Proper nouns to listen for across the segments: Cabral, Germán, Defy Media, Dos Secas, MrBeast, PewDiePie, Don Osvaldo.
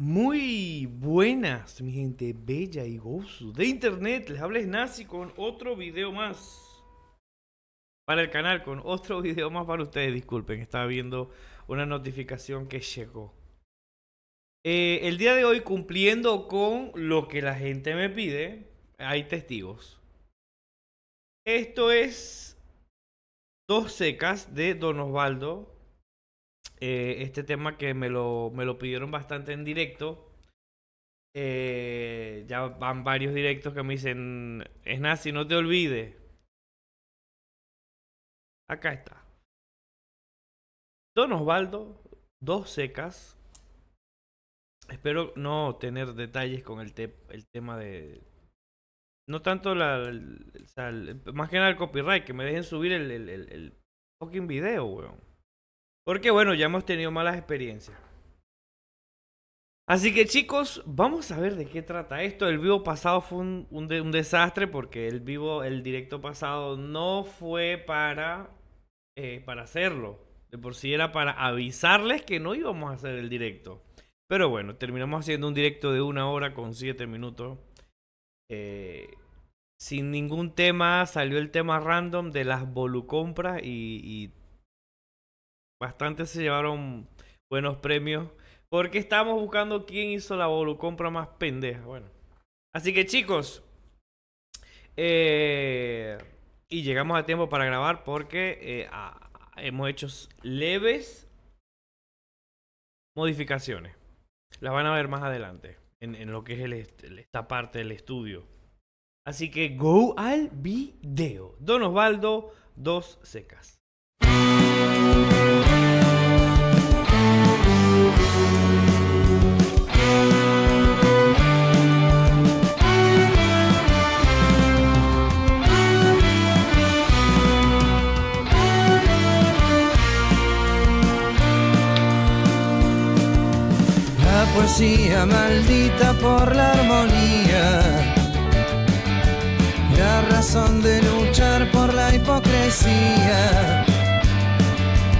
Muy buenas, mi gente bella y gozo de internet. Les habla Nazi con otro video más para el canal, con otro video más para ustedes. Disculpen, estaba viendo una notificación que llegó. El día de hoy, cumpliendo con lo que la gente me pide, hay testigos. Esto es Dos Secas de Don Osvaldo. Este tema que me lo pidieron bastante en directo. Ya van varios directos que me dicen: es Nazi, no te olvides. Acá está Don Osvaldo, Dos Secas. Espero no tener detalles con el tema de... No tanto más que nada el copyright, que me dejen subir el fucking video, weón. Porque bueno, ya hemos tenido malas experiencias. Así que chicos, vamos a ver de qué trata esto. El vivo pasado fue un desastre, porque el directo pasado no fue para hacerlo. De por sí era para avisarles que no íbamos a hacer el directo. Pero bueno, terminamos haciendo un directo de 1 hora con 7 minutos. Sin ningún tema, salió el tema random de las volucompras y bastantes se llevaron buenos premios, porque estábamos buscando quién hizo la volucompra más pendeja. Bueno, así que chicos, y llegamos a tiempo para grabar, porque hemos hecho leves modificaciones. Las van a ver más adelante en lo que es esta parte del estudio. Así que go al video. Don Osvaldo, Dos Secas. Poesía maldita por la armonía, la razón de luchar por la hipocresía,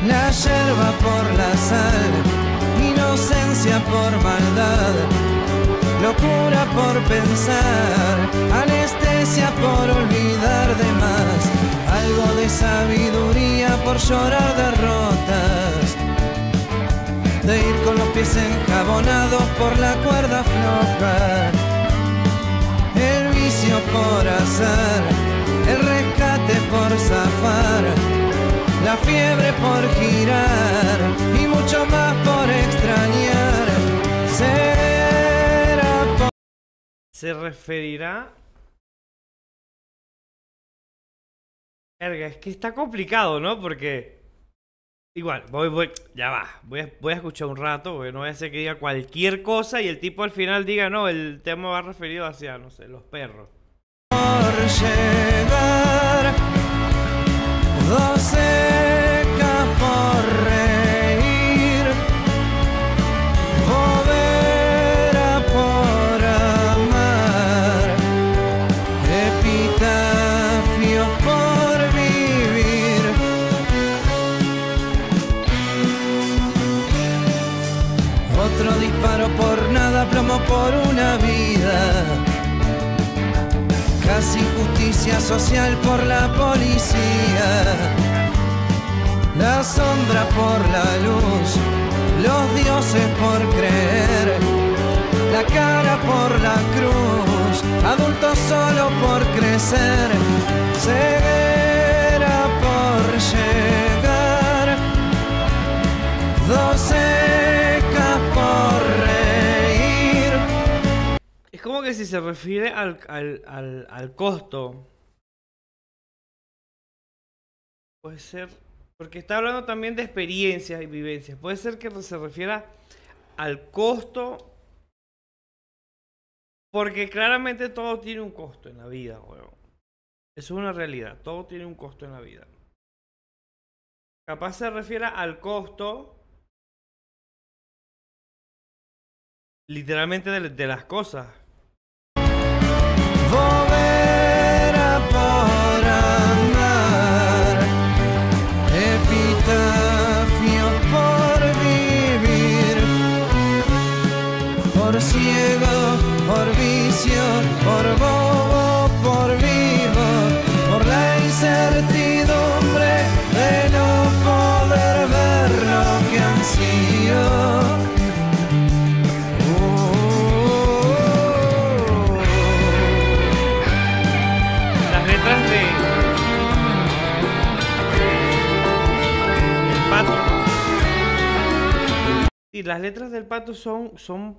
la yerba por la sal, inocencia por maldad, locura por pensar, anestesia por olvidar de más, algo de sabiduría por llorar derrotas, de ir con los pies enjabonados por la cuerda floja, el vicio por azar, el rescate por zafar, la fiebre por girar y mucho más por extrañar. Será por... Se referirá... Verga, es que está complicado, ¿no? Porque... Igual, ya va, voy a escuchar un rato, porque no voy a hacer que diga cualquier cosa y el tipo al final diga: no, el tema va referido hacia, no sé, los perros. Por llegar, dos secas por reír, bobera por amar, epitafios por vivir. Otro disparo por nada, plomo por una vida, casi justicia social por la policía, la sombra por la luz, los dioses por creer, la cara por la cruz, adultos solo por crecer. Ceguera por llegar, dos secas por reír. Es como que si se refiere al costo. Puede ser, porque está hablando también de experiencias y vivencias. Puede ser que se refiera al costo, porque claramente todo tiene un costo en la vida, weón. Eso es una realidad, todo tiene un costo en la vida. Capaz se refiera al costo literalmente de las cosas. Bobera por amar, epitafios por vivir. por ciego, por vicio, por bobo, por vivo, por la incertidumbre de no poder ver lo que han sido. Sí, las letras del Pato son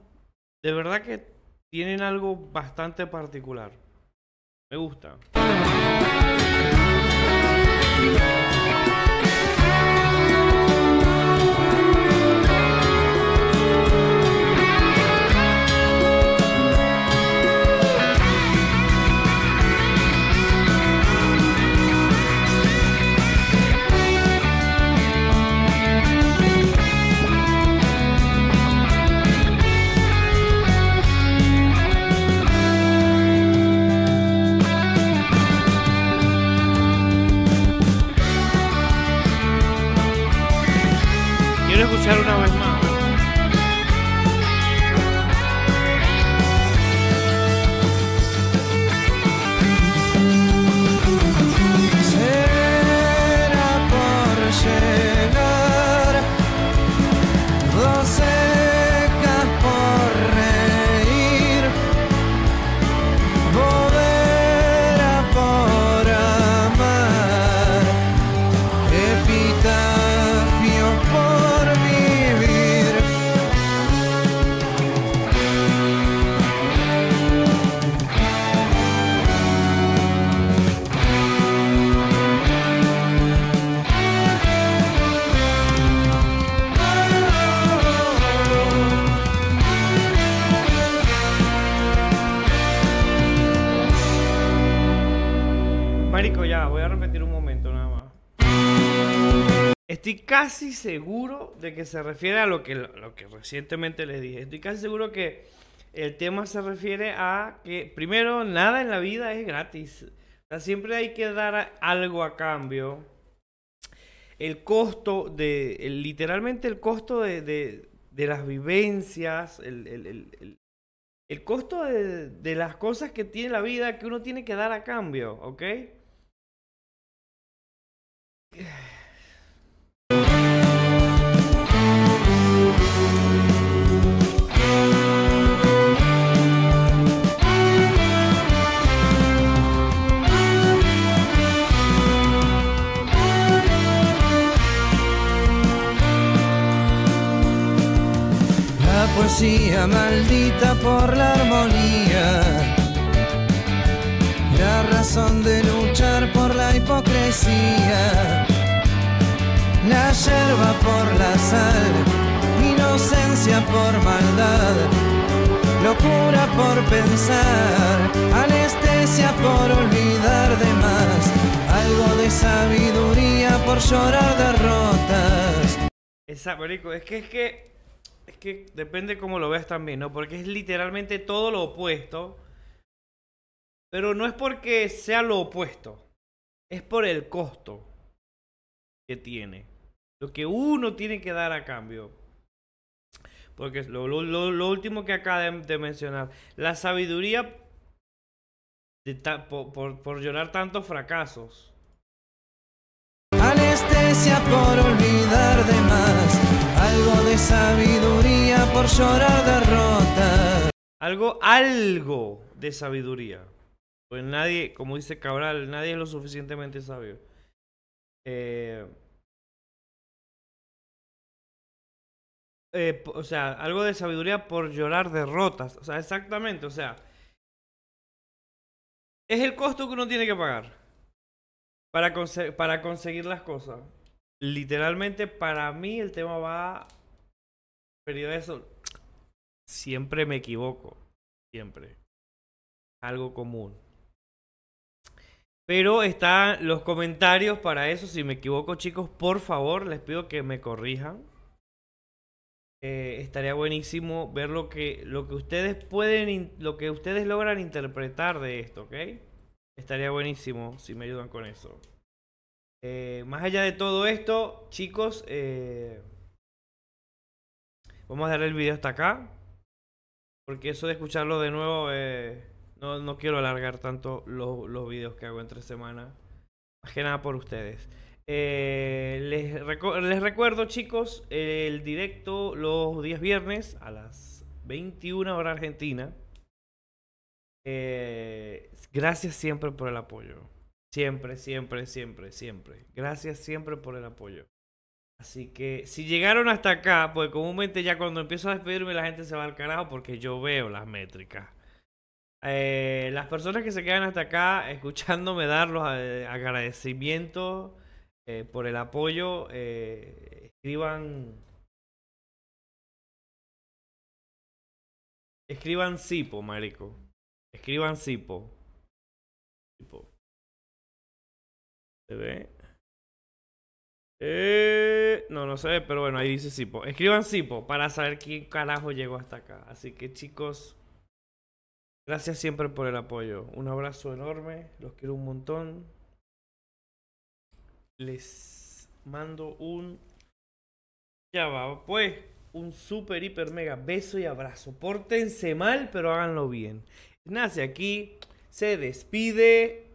de verdad que tienen algo bastante particular. Me gusta. Quiero escuchar una vez más. Será por llegar, dos secas por reír, bodega por amar, epitafios por Marico, ya, voy a repetir un momento nada más. Estoy casi seguro de que se refiere a lo que recientemente les dije. Estoy casi seguro que el tema se refiere a que, primero, nada en la vida es gratis. O sea, siempre hay que dar algo a cambio. El costo de... literalmente el costo de las vivencias, el costo de las cosas que tiene la vida que uno tiene que dar a cambio, ¿ok? La poesía maldita por la armonía, la razón de luchar por la hipocresía, la yerba por la sal, inocencia por maldad, locura por pensar, anestesia por olvidar de más, algo de sabiduría por llorar derrotas. Exacto, Rico, es que depende cómo lo veas también, ¿no? Porque es literalmente todo lo opuesto. Pero no es porque sea lo opuesto, es por el costo que tiene, lo que uno tiene que dar a cambio. Porque lo último que acaba de mencionar, la sabiduría por llorar tantos fracasos. Anestesia por olvidar de más, algo de sabiduría por llorar derrotas. Algo de sabiduría. Pues nadie, como dice Cabral, nadie es lo suficientemente sabio. O sea, algo de sabiduría por llorar derrotas. O sea, exactamente, o sea, es el costo que uno tiene que pagar para conseguir las cosas. Literalmente, para mí el tema va referido a eso. Siempre me equivoco, siempre. Algo común. Pero están los comentarios para eso. Si me equivoco, chicos, por favor, les pido que me corrijan. Estaría buenísimo ver lo que ustedes pueden, lo que ustedes logran interpretar de esto, ¿ok? Estaría buenísimo si me ayudan con eso. Más allá de todo esto, chicos, vamos a dejar el video hasta acá. Porque eso de escucharlo de nuevo, no quiero alargar tanto los videos que hago entre semana. Más que nada por ustedes. Les recuerdo, chicos, el directo los días viernes a las 21 horas Argentina. Gracias siempre por el apoyo. Siempre, siempre, siempre, siempre. Gracias siempre por el apoyo. Así que si llegaron hasta acá, pues comúnmente ya cuando empiezo a despedirme la gente se va al carajo porque yo veo las métricas. Las personas que se quedan hasta acá escuchándome dar los agradecimientos por el apoyo, escriban Sipo, marico. Escriban Sipo. ¿Se ve? No se ve, pero bueno, ahí dice Sipo. Escriban Sipo para saber quién carajo llegó hasta acá. Así que, chicos, gracias siempre por el apoyo. Un abrazo enorme, los quiero un montón. Les mando un... Ya va, pues, un super, hiper, mega beso y abrazo. Pórtense mal, pero háganlo bien. Ignacio aquí se despide.